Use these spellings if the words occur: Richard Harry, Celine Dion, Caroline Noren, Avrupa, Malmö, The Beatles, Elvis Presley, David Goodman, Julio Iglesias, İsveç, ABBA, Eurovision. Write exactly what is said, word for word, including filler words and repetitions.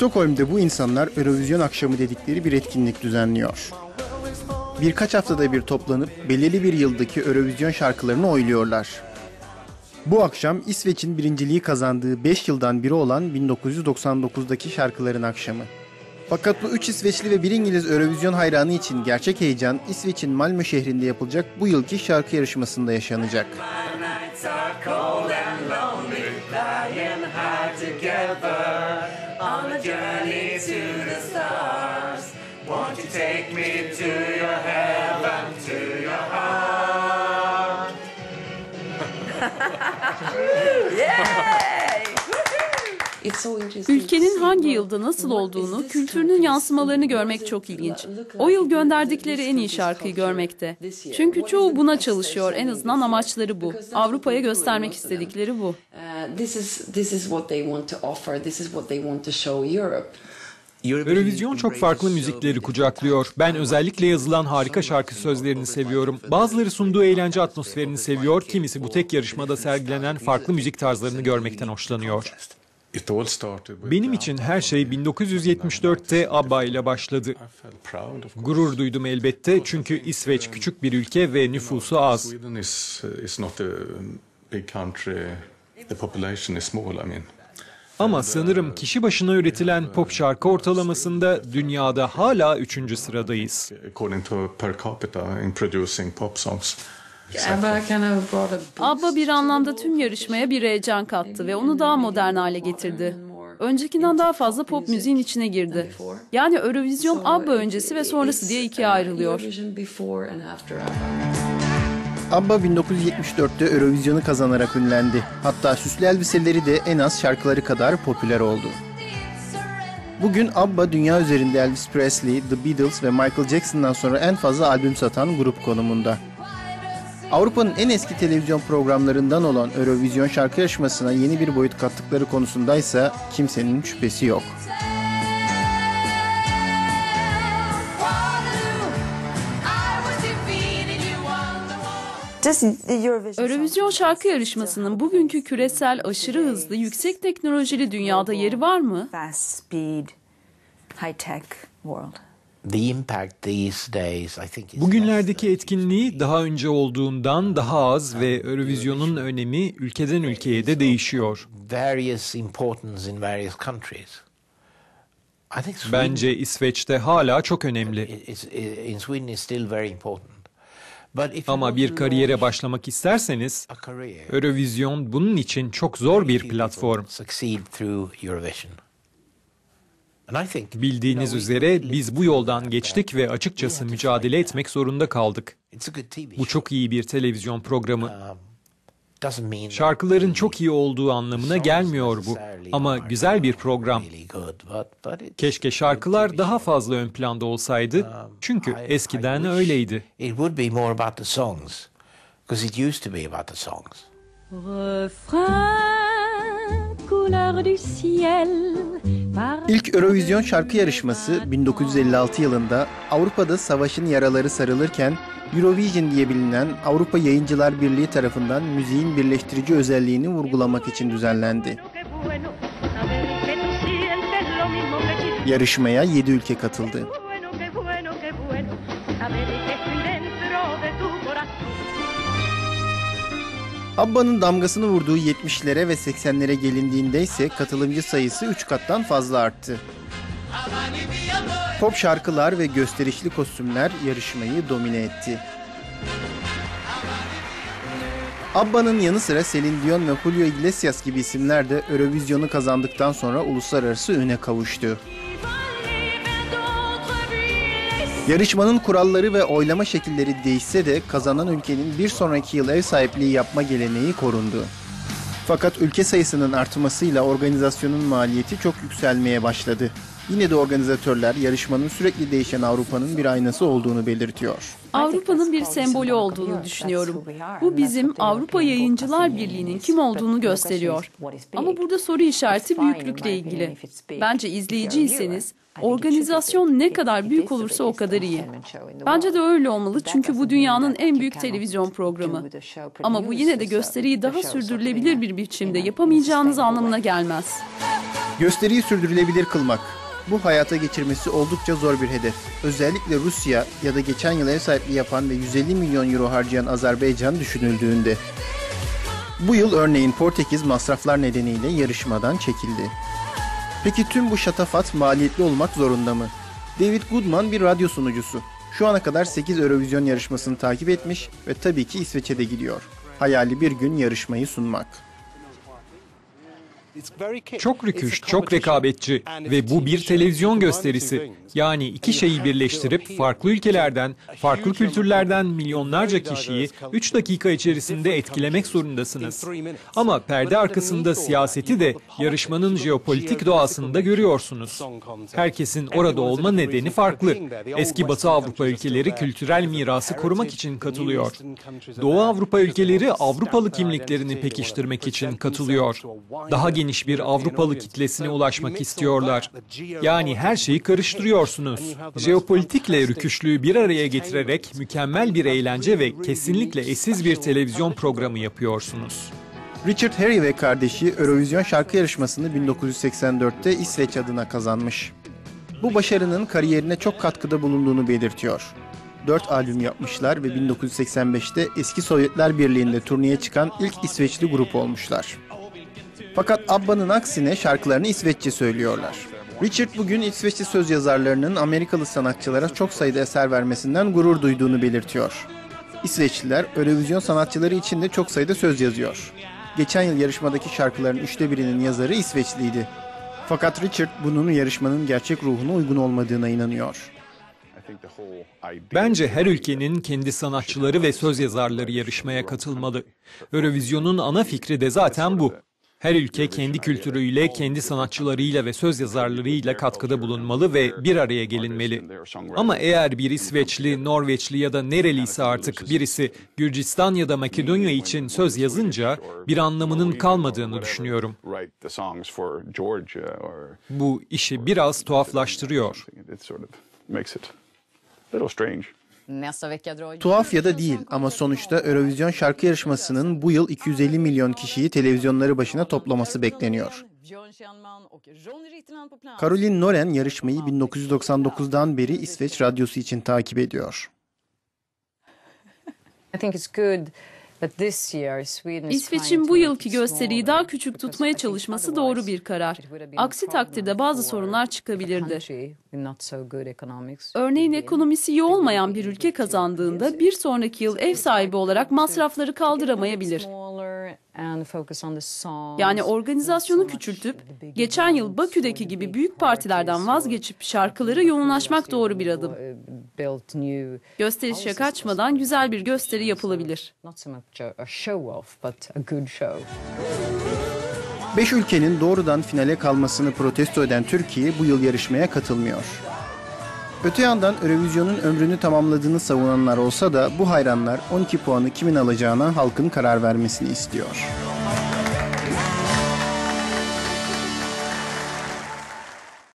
Stockholm'de bu insanlar Eurovision akşamı dedikleri bir etkinlik düzenliyor. Birkaç haftada bir toplanıp belirli bir yıldaki Eurovision şarkılarını oyluyorlar. Bu akşam İsveç'in birinciliği kazandığı beş yıldan biri olan bin dokuz yüz doksan dokuzdaki şarkıların akşamı. Fakat bu üç İsveçli ve bir İngiliz Eurovision hayranı için gerçek heyecan İsveç'in Malmö şehrinde yapılacak bu yılki şarkı yarışmasında yaşanacak. Ülkenin hangi yılda nasıl olduğunu, kültürünün yansımalarını görmek çok ilginç. O yıl gönderdikleri en iyi şarkıyı görmekte. Çünkü çoğu buna çalışıyor, en azından amaçları bu. Avrupa'ya göstermek istedikleri bu. Eurovision çok farklı müzikleri kucaklıyor. Ben özellikle yazılan harika şarkı sözlerini seviyorum. Bazıları sunduğu eğlence atmosferini seviyor, kimisi bu tek yarışmada sergilenen farklı müzik tarzlarını görmekten hoşlanıyor. Benim için her şey bin dokuz yüz yetmiş dörtte ABBA ile başladı. Gurur duydum elbette çünkü İsveç küçük bir ülke ve nüfusu az. Ama sanırım kişi başına üretilen pop şarkı ortalamasında dünyada hala üçüncü sıradayız. ABBA bir anlamda tüm yarışmaya bir heyecan kattı ve onu daha modern hale getirdi. Öncekinden daha fazla pop müziğin içine girdi. Yani Eurovision ABBA öncesi ve sonrası diye ikiye ayrılıyor. ABBA bin dokuz yüz yetmiş dörtte Eurovision'u kazanarak ünlendi. Hatta süslü elbiseleri de en az şarkıları kadar popüler oldu. Bugün ABBA dünya üzerinde Elvis Presley, The Beatles ve Michael Jackson'dan sonra en fazla albüm satan grup konumunda. Avrupa'nın en eski televizyon programlarından olan Eurovision şarkı yarışmasına yeni bir boyut kattıkları konusundaysa kimsenin şüphesi yok. Eurovision şarkı yarışmasının bugünkü küresel, aşırı hızlı, yüksek teknolojili dünyada yeri var mı? Bugünlerdeki etkinliği daha önce olduğundan daha az ve Eurovision'un önemi ülkeden ülkeye de değişiyor. Bence İsveç'te hala çok önemli. Ama bir kariyere başlamak isterseniz, Eurovision bunun için çok zor bir platform. Bildiğiniz üzere biz bu yoldan geçtik ve açıkçası mücadele etmek zorunda kaldık. Bu çok iyi bir televizyon programı. Şarkıların çok iyi olduğu anlamına gelmiyor bu. Ama güzel bir program. Keşke şarkılar daha fazla ön planda olsaydı. Çünkü eskiden öyleydi. İlk Eurovision şarkı yarışması bin dokuz yüz elli altı yılında Avrupa'da savaşın yaraları sarılırken Eurovision diye bilinen Avrupa Yayıncılar Birliği tarafından müziğin birleştirici özelliğini vurgulamak için düzenlendi. Yarışmaya yedi ülke katıldı. ABBA'nın damgasını vurduğu yetmişlere ve seksenlere gelindiğinde ise katılımcı sayısı üç kattan fazla arttı. Pop şarkılar ve gösterişli kostümler yarışmayı domine etti. ABBA'nın yanı sıra Celine Dion ve Julio Iglesias gibi isimler de Eurovision'u kazandıktan sonra uluslararası üne kavuştu. Yarışmanın kuralları ve oylama şekilleri değişse de kazanan ülkenin bir sonraki yıl ev sahipliği yapma geleneği korundu. Fakat ülke sayısının artmasıyla organizasyonun maliyeti çok yükselmeye başladı. Yine de organizatörler yarışmanın sürekli değişen Avrupa'nın bir aynası olduğunu belirtiyor. Avrupa'nın bir sembolü olduğunu düşünüyorum. Bu bizim Avrupa Yayıncılar Birliği'nin kim olduğunu gösteriyor. Ama burada soru işareti büyüklükle ilgili. Bence izleyiciyseniz organizasyon ne kadar büyük olursa o kadar iyi. Bence de öyle olmalı çünkü bu dünyanın en büyük televizyon programı. Ama bu yine de gösteriyi daha sürdürülebilir bir biçimde yapamayacağınız anlamına gelmez. Gösteriyi sürdürülebilir kılmak. Bu hayata geçirmesi oldukça zor bir hedef. Özellikle Rusya ya da geçen yıl ev sahipliği yapan ve yüz elli milyon euro harcayan Azerbaycan düşünüldüğünde. Bu yıl örneğin Portekiz masraflar nedeniyle yarışmadan çekildi. Peki tüm bu şatafat maliyetli olmak zorunda mı? David Goodman bir radyo sunucusu. Şu ana kadar sekiz Eurovision yarışmasını takip etmiş ve tabii ki İsveç'e de gidiyor. Hayali bir gün yarışmayı sunmak. Çok rüküş, çok rekabetçi ve bu bir televizyon gösterisi. Yani iki şeyi birleştirip farklı ülkelerden, farklı kültürlerden milyonlarca kişiyi üç dakika içerisinde etkilemek zorundasınız. Ama perde arkasında siyaseti de yarışmanın jeopolitik doğasında görüyorsunuz. Herkesin orada olma nedeni farklı. Eski Batı Avrupa ülkeleri kültürel mirası korumak için katılıyor. Doğu Avrupa ülkeleri Avrupalı kimliklerini pekiştirmek için katılıyor. Daha geniş bir Avrupalı kitlesine ulaşmak istiyorlar. Yani her şeyi karıştırıyorsunuz. Jeopolitikle rüküşlüğü bir araya getirerek mükemmel bir eğlence ve kesinlikle eşsiz bir televizyon programı yapıyorsunuz. Richard Harry ve kardeşi Eurovision şarkı yarışmasını bin dokuz yüz seksen dörtte İsveç adına kazanmış. Bu başarının kariyerine çok katkıda bulunduğunu belirtiyor. Dört albüm yapmışlar ve bin dokuz yüz seksen beşte eski Sovyetler Birliği'nde turneye çıkan ilk İsveçli grup olmuşlar. Fakat ABBA'nın aksine şarkılarını İsveççe söylüyorlar. Richard bugün İsveçli söz yazarlarının Amerikalı sanatçılara çok sayıda eser vermesinden gurur duyduğunu belirtiyor. İsveçliler Eurovision sanatçıları için de çok sayıda söz yazıyor. Geçen yıl yarışmadaki şarkıların üçte birinin yazarı İsveçliydi. Fakat Richard bunun yarışmanın gerçek ruhuna uygun olmadığına inanıyor. Bence her ülkenin kendi sanatçıları ve söz yazarları yarışmaya katılmalı. Eurovision'un ana fikri de zaten bu. Her ülke kendi kültürüyle, kendi sanatçılarıyla ve söz yazarlarıyla katkıda bulunmalı ve bir araya gelinmeli. Ama eğer bir İsveçli, Norveçli ya da nereliyse artık birisi Gürcistan ya da Makedonya için söz yazınca bir anlamının kalmadığını düşünüyorum. Bu işi biraz tuhaflaştırıyor. Tuhaf ya da değil ama sonuçta Eurovision şarkı yarışmasının bu yıl iki yüz elli milyon kişiyi televizyonları başına toplaması bekleniyor. Caroline Noren yarışmayı bin dokuz yüz doksan dokuzdan beri İsveç radyosu için takip ediyor. İsveç'in bu yılki gösteriyi daha küçük tutmaya çalışması doğru bir karar. Aksi takdirde bazı sorunlar çıkabilirdi. Örneğin ekonomisi iyi olmayan bir ülke kazandığında bir sonraki yıl ev sahibi olarak masrafları kaldıramayabilir. Yani organizasyonu küçültüp, geçen yıl Bakü'deki gibi büyük partilerden vazgeçip şarkılara yoğunlaşmak doğru bir adım. Gösterişe kaçmadan güzel bir gösteri yapılabilir. Beş ülkenin doğrudan finale kalmasını protesto eden Türkiye bu yıl yarışmaya katılmıyor. Öte yandan Eurovision'un ömrünü tamamladığını savunanlar olsa da bu hayranlar on iki puanı kimin alacağına halkın karar vermesini istiyor.